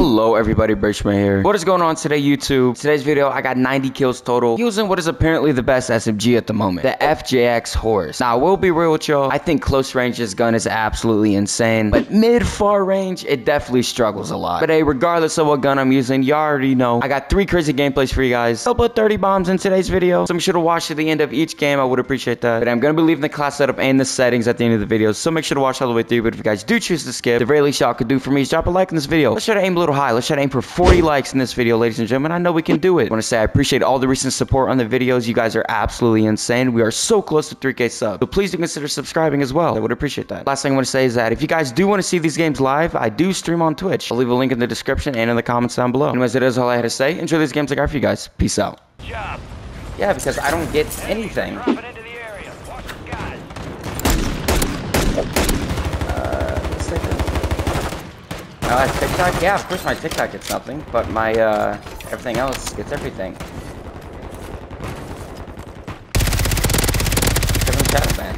Hello everybody, Brayshmay here. What is going on today, YouTube? Today's video, I got 90 kills total using what is apparently the best SMG at the moment, the FJX Horus. Now, I will be real with y'all. I think close range this gun is absolutely insane, but mid-far range, it definitely struggles a lot. But hey, regardless of what gun I'm using, y'all already know, I got 3 crazy gameplays for you guys. I'll put 30 bombs in today's video, so make sure to watch to the end of each game. I would appreciate that. But I'm going to be leaving the class setup and the settings at the end of the video, so make sure to watch all the way through. But if you guys do choose to skip, the very least y'all could do for me is drop a like in this video. Let's try to aim a little high. Let's try to aim for 40 likes in this video, ladies and gentlemen. I know we can do it. I want to say I appreciate all the recent support on the videos. You guys are absolutely insane. We are so close to 3K subs, so please do consider subscribing as well. I would appreciate that. Last thing I want to say is that if you guys do want to see these games live, I do stream on Twitch. I'll leave a link in the description and in the comments down below. Anyways, that is all I had to say. Enjoy these games I got for you guys. Peace out. Yeah, because I don't get anything. TikTok? Yeah, of course my TikTok gets nothing, but my, everything else gets everything. Different chat, man.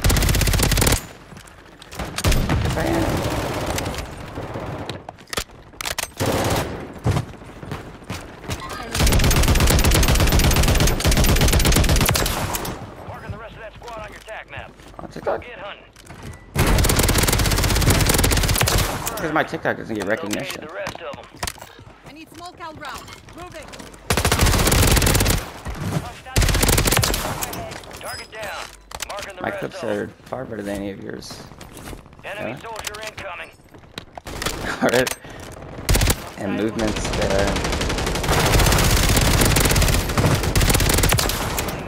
Yes, I am. Marking the rest of that squad on your tag map. On TikTok? Because my TikTok doesn't get recognition. I need small count round. Moving. Target down. My clips are far better than any of yours. Enemy soldier incoming. Alright. And movements there.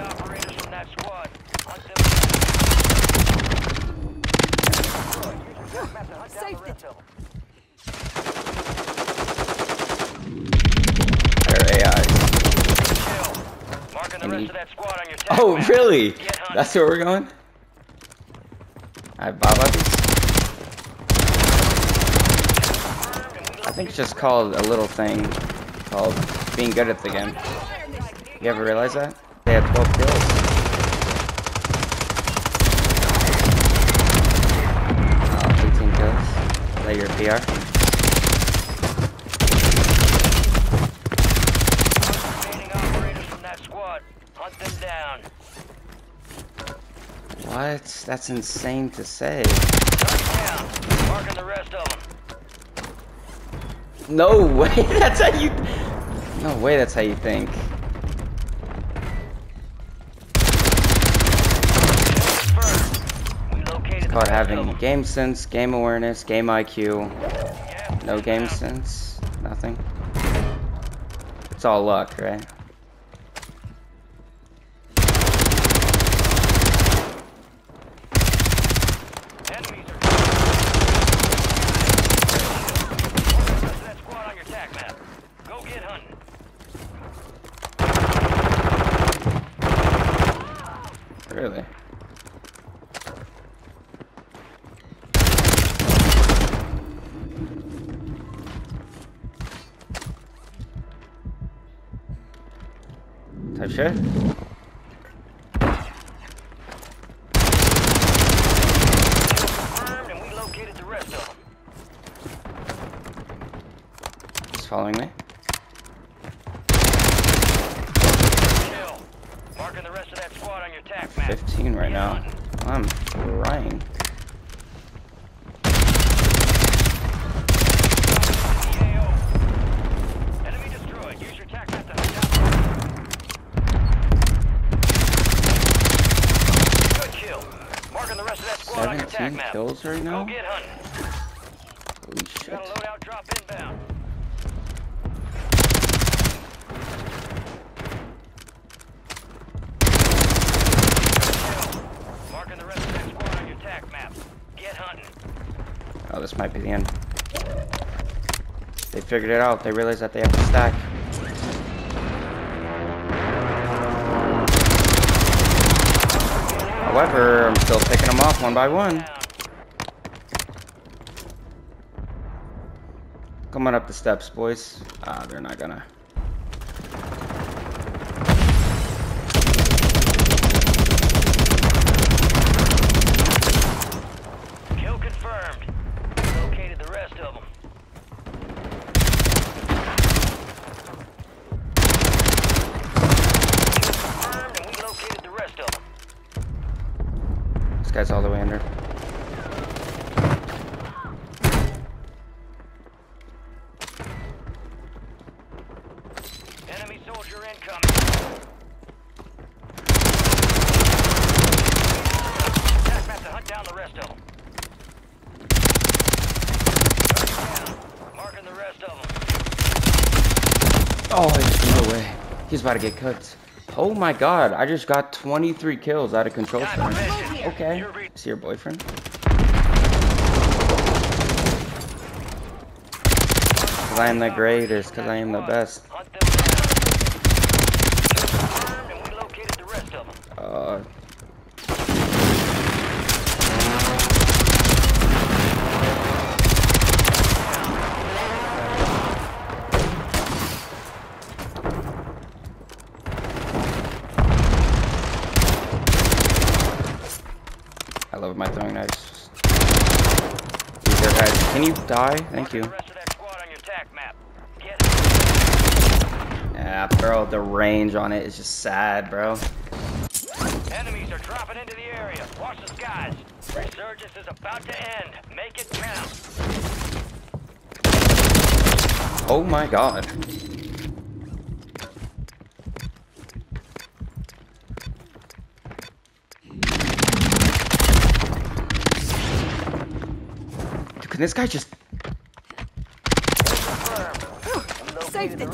Operators from that squad. Saved it. Oh, really? That's where we're going? I have Bob Uppies. I think it's just called a little thing called being good at the game. You ever realize that? They have 12 kills. Oh, 18 kills. Is that your PR? What? That's insane to say. Marking the rest of them. No way. That's how you. No way. That's how you think. It's called having game sense, game awareness, game IQ. No game sense. Nothing. It's all luck, right? Really? Type shit? And we located the rest of them. He's following me. Marking the rest of that squad on your tack map. 15 right now. I'm crying. Enemy destroyed. Use your tack map to hunt. Good kill. Marking the rest of that squad on your tack map. 17 kills right now. Go get hunting. Holy shit. Got a loadout drop inbound. Oh, this might be the end. They figured it out. They realized that they have to stack. However, I'm still picking them off one by one. Come on up the steps, boys. Ah, they're not gonna. Kill confirmed. Located the rest of them. guy's all the way under. Enemy soldier incoming. Attack map to hunt down the rest of them. Marking the rest of them. Oh, there's no way. He's about to get cooked. Oh my god, I just got 23 kills out of control. Okay. Is he your boyfriend? Because I am the greatest, because I am the best. I love my throwing knives. These are guys. Can you die? Thank you. Yeah, bro, the range on it is just sad, bro. Enemies are dropping into the area. Watch the skies. Resurgence is about to end. Make it count. Oh my god. Can this guy just... Saved it.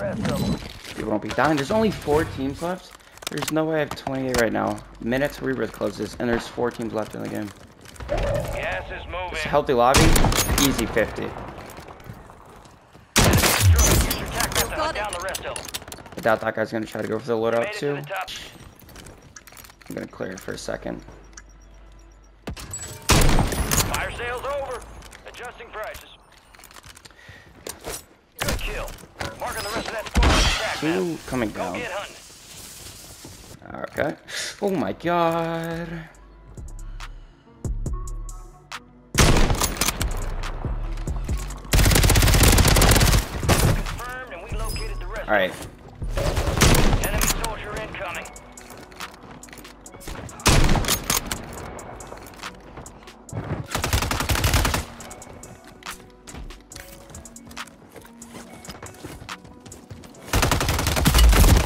You won't be dying. There's only 4 teams left. There's no way I have 28 right now. Minutes Rebirth closes, and there's 4 teams left in the game. Gas is moving. It's a healthy lobby. Easy 50. I doubt that guy's going to try to go for the loadout too. I'm going to clear it for a second. Fire sale's over. Adjusting prices. Good kill. Marking the rest of that squad on the stack. Coming down. Okay. Oh my god. Confirmed, and we located the rest. All right. Enemy soldier incoming.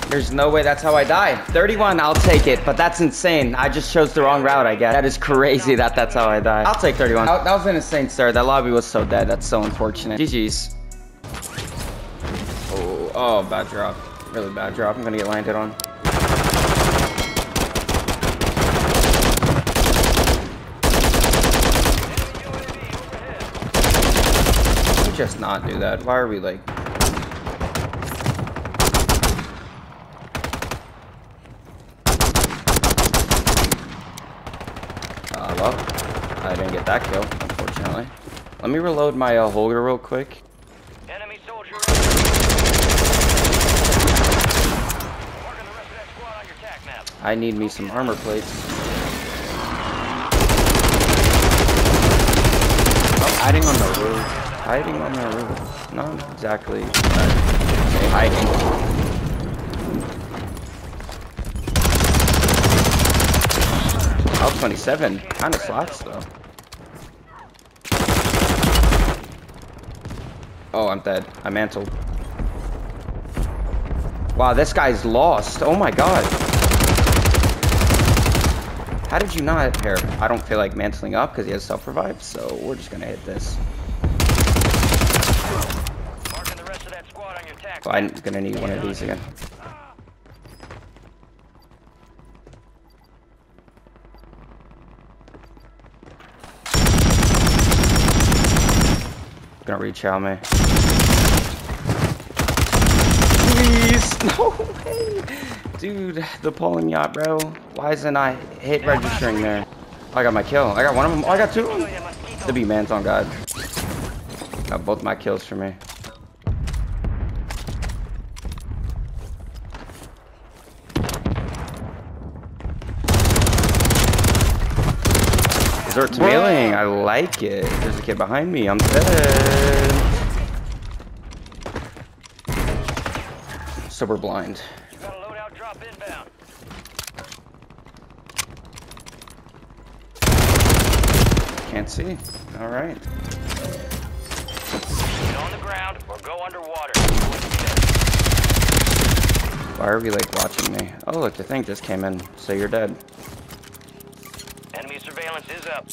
There's no way that's how I die. 31, I'll take it, but that's insane. I just chose the wrong route, I guess. That is crazy that that's how I die. I'll take 31. That was an insane start. That lobby was so dead. That's so unfortunate. GG's. Oh, oh, bad drop. Really bad drop. I'm gonna get landed on. We just not do that. Why are we like... I didn't get that kill, unfortunately. Let me reload my Holger real quick. Enemy soldier. Marking the rest of that squad on your attack map. I need me some armor plates. Oh, hiding on the roof. Hiding on the roof. Not exactly. Okay, hiding. Oh, 27. Kind of slots, though. Oh, I'm dead. I mantled. Wow, this guy's lost. Oh, my God. How did you not pair? I don't feel like mantling up because he has self-revive, so we're just going to hit this. So I'm going to need one of these again. Gonna reach out, man. Please, no way, dude. The polling yacht, bro. Why isn't I hit registering there? Oh, I got my kill. I got one of them. Oh, I got 2. The B man's on God. Got both my kills for me. Desert mailing, I like it. There's a kid behind me, I'm dead. So we're blind. You got a loadout drop inbound. Can't see. All right. Get on the ground or go underwater. Why are we like watching me? Oh look, the thing just came in. So you're dead. Enemy surveillance is up.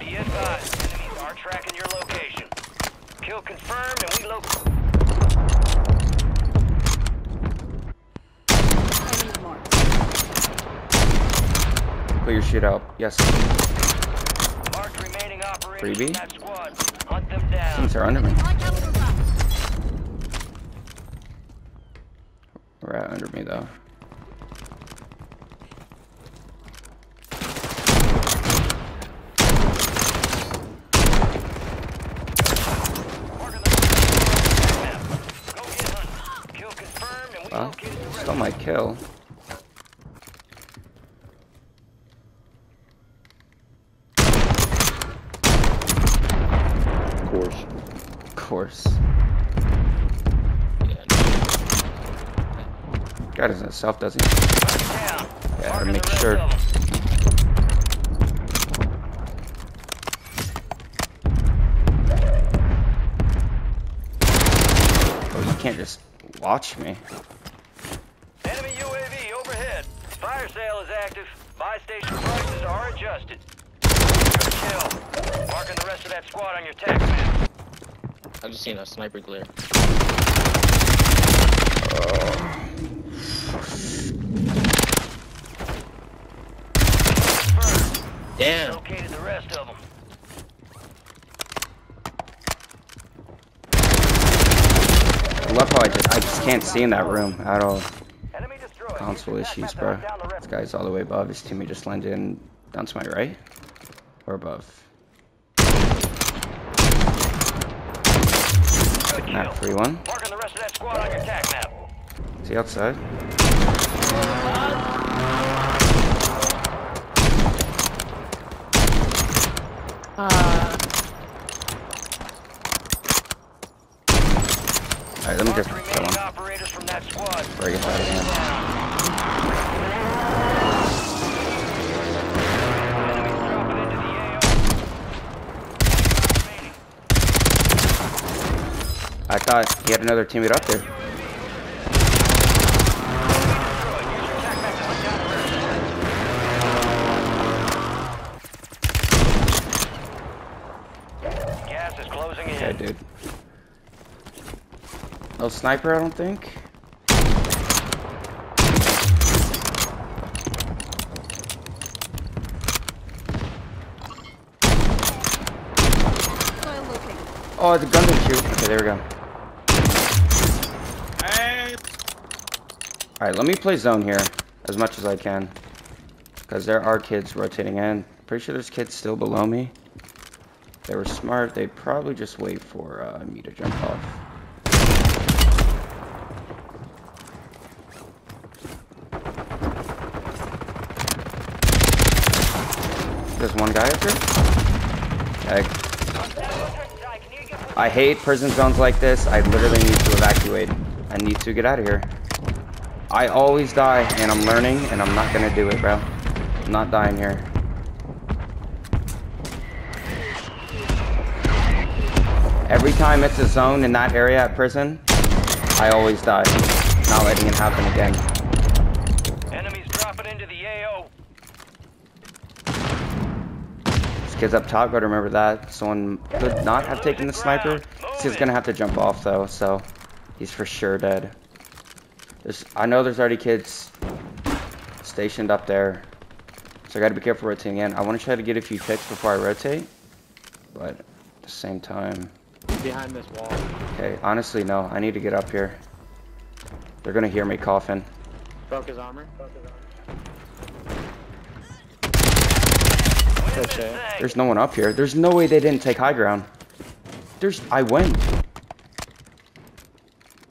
Be advised, enemies are tracking your location. Kill confirmed and we locate. Put your shit out. Yes. Mark remaining operators in that squad. Hunt them down. Things are under me. Right under me though. Well, still my kill. Of course. Guy doesn't self, does he? Yeah, to make sure. Oh, you can't just watch me. Enemy UAV overhead. Fire sale is active. Buy station prices are adjusted. Kill. Marking the rest of that squad on your tag map. I've just seen a sniper glare. Damn. Located the rest of them. I love how I just can't see in that room at all. Console issues, bro. This guy's all the way above. His teammate just landed in down to my right or above. Map 3-1. Marking the rest of that squad on your tag map. Is he outside? Alright, let me just kill him. Before he gets out of hand. I thought he had another teammate up there. Okay, dude. No sniper, I don't think. Oh, the gun didn't shoot. Okay, there we go. Alright, let me play zone here as much as I can. Because there are kids rotating in. Pretty sure there's kids still below me. They were smart, they probably just wait for me to jump off. There's one guy up here? Okay. I hate prison zones like this. I literally need to evacuate. I need to get out of here. I always die, and I'm learning, and I'm not gonna do it, bro. I'm not dying here. Every time it's a zone in that area at prison, I always die. Not letting it happen again. Enemies dropping into the AO. This kid's up top, gotta remember that. Someone could not have taken the sniper. This kid's gonna have to jump off though, so he's for sure dead. I know there's already kids stationed up there. So I gotta be careful rotating in. I wanna try to get a few picks before I rotate, but at the same time. Behind this wall. Okay, honestly, no. I need to get up here. They're gonna hear me coughing. Broke his armor. There's no one up here. There's no way they didn't take high ground. I went.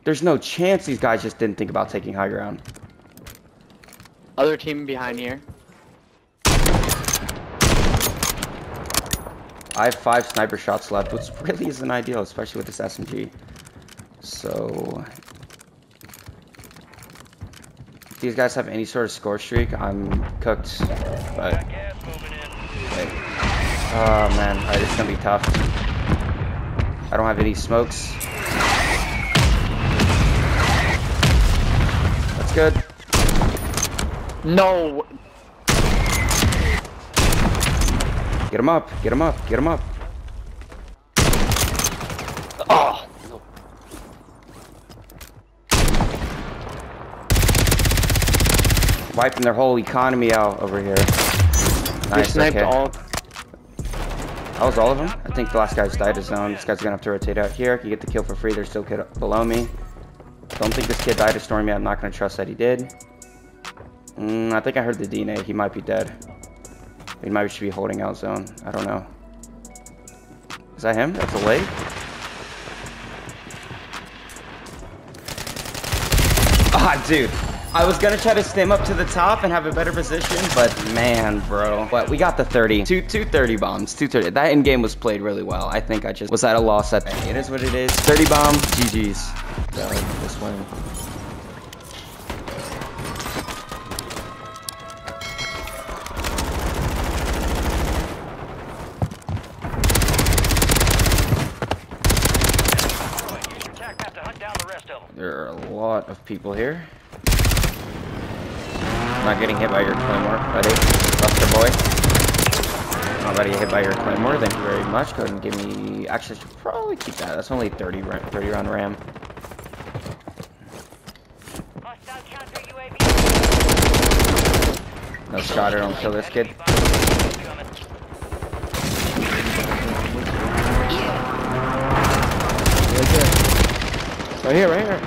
There's no chance these guys just didn't think about taking high ground. Other team behind here. I have 5 sniper shots left, which really isn't ideal, especially with this SMG. So, if these guys have any sort of score streak, I'm cooked. But, okay. Oh man, alright, this is gonna be tough. I don't have any smokes. That's good. No! Get him up, get him up, get him up. Oh! No. Wiping their whole economy out over here. Nice, they sniped all. That was all of them? I think the last guy's died his own. This guy's gonna have to rotate out here. I can get the kill for free. There's still a kid below me. Don't think this kid died of storm yet. I'm not gonna trust that he did. I think I heard the DNA. He might be dead. He might should be holding out zone. I don't know. Is that him? That's a leg? Ah, dude. I was gonna try to stim up to the top and have a better position, but man, bro. But we got the 30. Two 30 bombs. 230. That end game was played really well. I think I just was at a loss at that. It is what it is. 30 bomb. GG's. Yeah, like this one. There are a lot of people here. I'm not getting hit by your claymore, buddy. Buster boy. I'm not about to get hit by your claymore. Thank you very much. Go ahead and give me... Actually, I should probably keep that. That's only 30 round ram. No shot. I don't kill this kid. Right here, right here.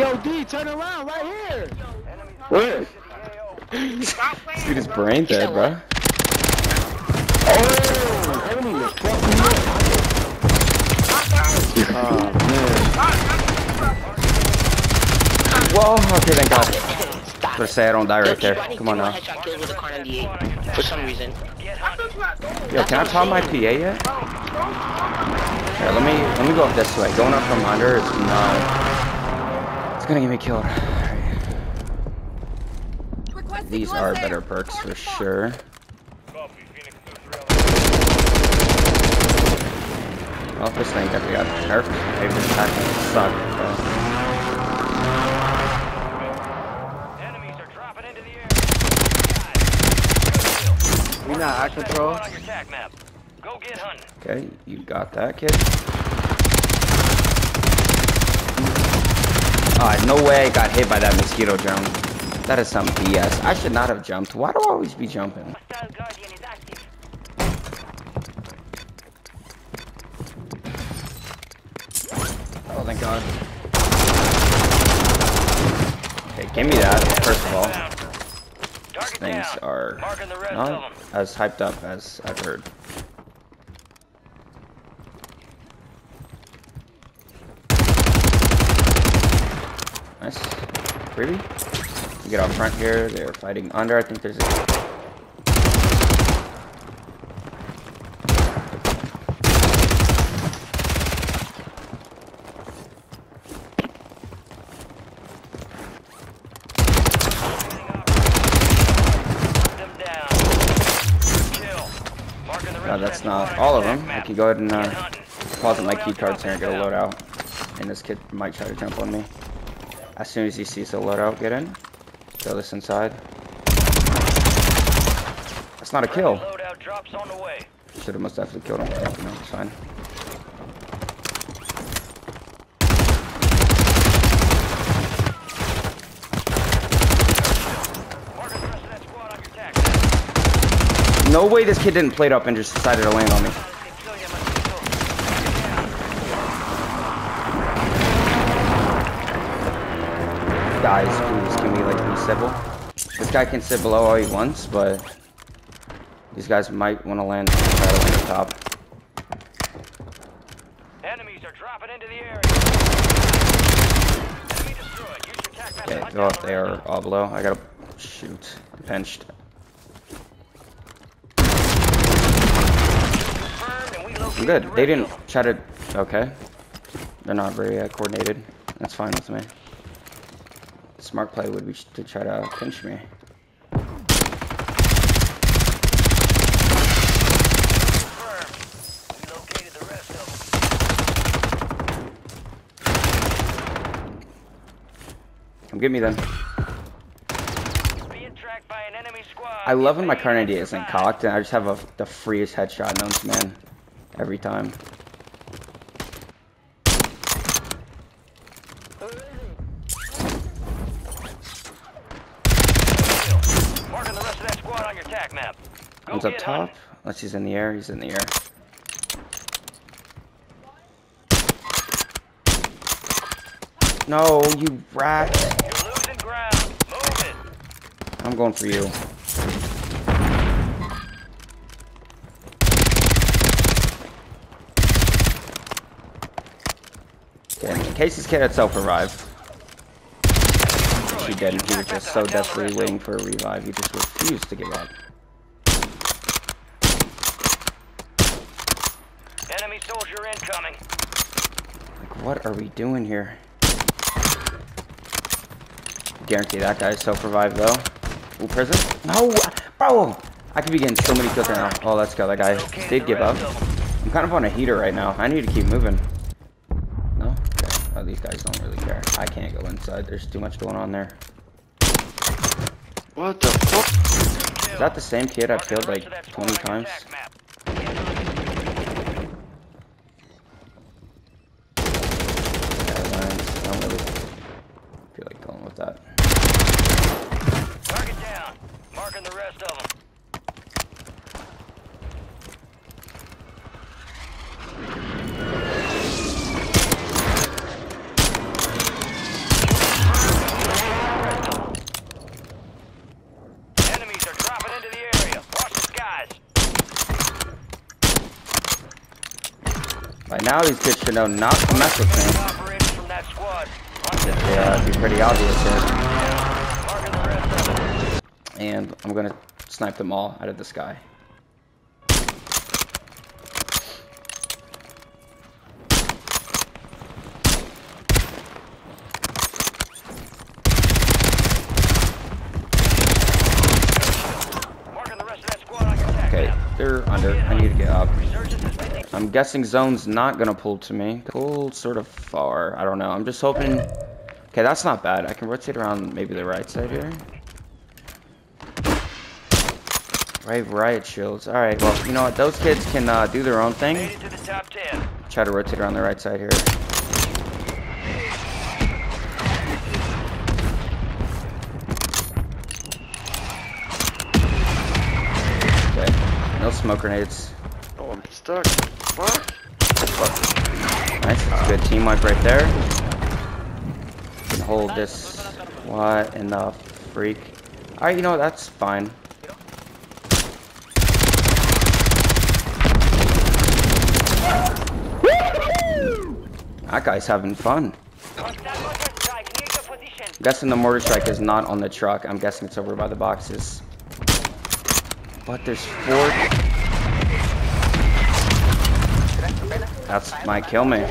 GOD, turn around, right here. Where? This dude is brain dead, bro. Oh, enemy is fucking up. Oh, man. Whoa, okay, thank God. Per se, I don't die right there. Come on now. For some reason. Yo, can I pop my PA yet? Alright, let me go up this way. Going up from under is not... It's gonna get me killed. Right. These are better perks for sure. Well, this thing that we got nerfed. Maybe this pack sucked, but... We not out of control. Go get hunting. Okay, you got that, kid. Alright, no way I got hit by that mosquito drone. That is some BS. I should not have jumped. Why do I always be jumping? Oh, thank God. Okay, give me that, first of all. These things are not as hyped up as I've heard. Nice. Freebie. We get out front here. They're fighting under. I think there's a... No, that's not all of them. I can go ahead and deposit my key cards here and get a loadout. And this kid might try to jump on me. As soon as he sees the loadout, get in. Throw this inside. That's not a kill. Should have most definitely killed him. No, it's fine. No way this kid didn't plate up and just decided to land on me. Guys, please, can we, like, be civil? This guy can sit below all he wants, but these guys might want to land right on the top. Enemies are dropping into the area. Okay, go up there, all below. I gotta shoot. I'm pinched. I'm good. They didn't try to. Okay. They're not very coordinated. That's fine with me. Smart play would be to try to pinch me. Come get me then. Being tracked by an enemy squad. I love when my Carnady isn't cocked and I just have the freest headshot known to man every time. Marking the rest of that squad on your attack map. One's up top. Unless he's in the air, he's in the air. No, you rat. You're losing ground. Move it. I'm going for you. Okay, in case this kid had self-revive. She didn't. He was just so desperately waiting for a revive. He just refused to give up. Enemy soldier incoming. Like, what are we doing here? Guarantee that guy self-revived though. Ooh, prison? No! Bro! I could be getting so many kills right now. Oh, let's go. That guy did give up. I'm kind of on a heater right now. I need to keep moving. No? Okay. Oh, these guys don't really care. I can't go inside. There's too much going on there. What the fuck? Is that the same kid I've killed like 20 times? Now these kids should know not to mess with me. Yeah, it'd be pretty obvious here. And I'm gonna snipe them all out of the sky. Okay, they're under. I need to get up. I'm guessing zone's not gonna pull to me. Pull sort of far. I don't know. I'm just hoping. Okay, that's not bad. I can rotate around maybe the right side here. Right shields. Alright, well, you know what? Those kids can do their own thing. Try to rotate around the right side here. Okay, no smoke grenades. Oh, I'm stuck. What? Nice, it's a good team wipe right there. You can hold this. What in the freak? Alright, you know, that's fine. That guy's having fun. I'm guessing the mortar strike is not on the truck. I'm guessing it's over by the boxes. But there's four. That's my kill me.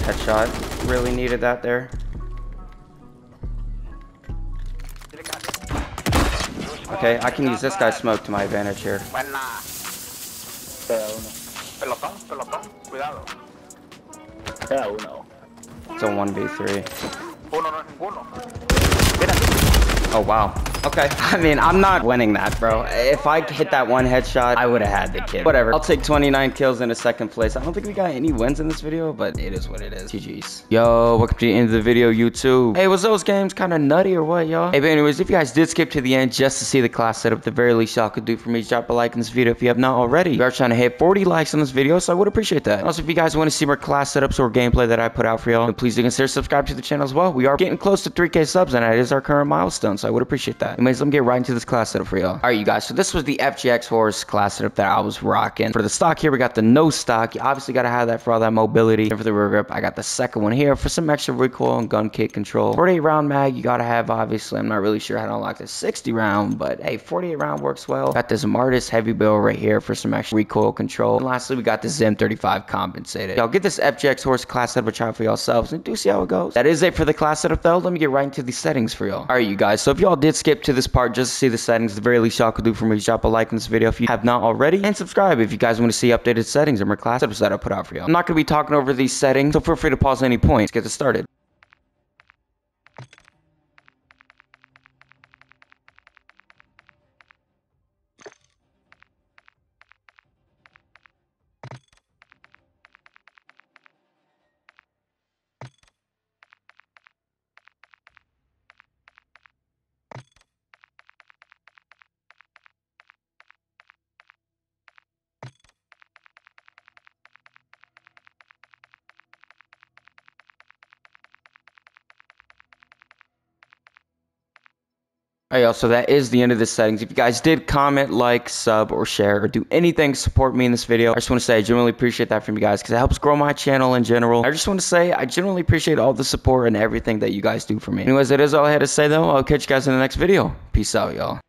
Headshot. Really needed that there. Okay, I can use this guy's smoke to my advantage here. It's a 1v3. Oh wow. Okay. I mean, I'm not winning that, bro. If I hit that one headshot, I would have had the kid. Whatever. I'll take 29 kills in a second place. I don't think we got any wins in this video, but it is what it is. GG's. Yo, welcome to the end of the video, YouTube. Hey, was those games kind of nutty or what, y'all? Hey, but anyways, if you guys did skip to the end just to see the class setup, the very least y'all could do for me is drop a like in this video if you have not already. We are trying to hit 40 likes on this video, so I would appreciate that. Also, if you guys want to see more class setups or gameplay that I put out for y'all, then please do consider subscribing to the channel as well. We are getting close to 3K subs, and that is our current milestone, so I would appreciate that. yeah. Anyways, let me get right into this class setup for y'all. All right, you guys. So this was the FJX Horus class setup that I was rocking. For the stock here, we got the no stock. You obviously got to have that for all that mobility. And for the rear grip, I got the second one here for some extra recoil and gun kick control. 48 round mag, you got to have, obviously. I'm not really sure how to unlock the 60 round, but hey, 48 round works well. Got this Martis heavy barrel right here for some extra recoil control. And lastly, we got the Zen 35 compensated. Y'all get this FJX Horus class setup a try for yourselves and do see how it goes. That is it for the class setup though. Let me get right into the settings for y'all. All right, you guys. So if y'all did skip to this part just to see the settings, the very least y'all could do for me is drop a like on this video if you have not already, and subscribe if you guys want to see updated settings and more class setups that I put out for y'all. I'm not going to be talking over these settings, so feel free to pause at any point. Let's get this started. Alright y'all, so that is the end of the settings. If you guys did comment, like, sub, or share, or do anything to support me in this video, I just want to say I genuinely appreciate that from you guys because it helps grow my channel in general. I just want to say I genuinely appreciate all the support and everything that you guys do for me. Anyways, that is all I had to say though. I'll catch you guys in the next video. Peace out, y'all.